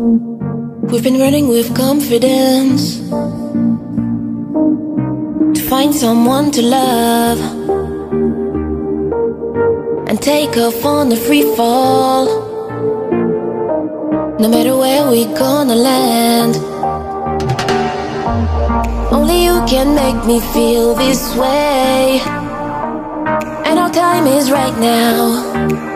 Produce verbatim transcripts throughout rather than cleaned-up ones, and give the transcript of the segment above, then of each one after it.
We've been running with confidence to find someone to love and take off on a free fall. No matter where we're gonna land, only you can make me feel this way. And our time is right now.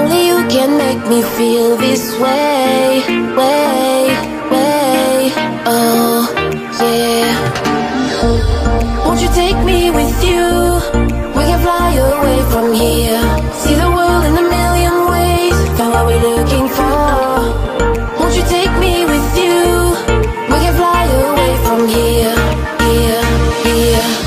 Only you can make me feel this way, way, way, oh, yeah. Won't you take me with you? We can fly away from here. See the world in a million ways, find what we're looking for. Won't you take me with you? We can fly away from here, here, here.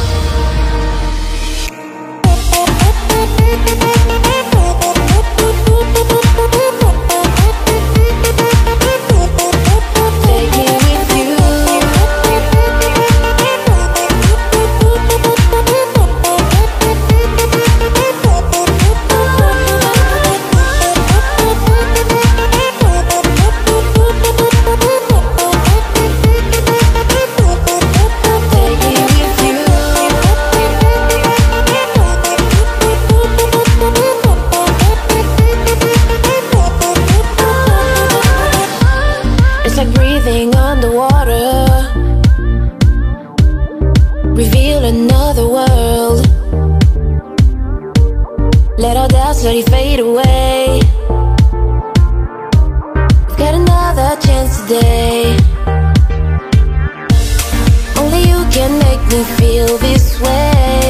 Only you can make me feel this way.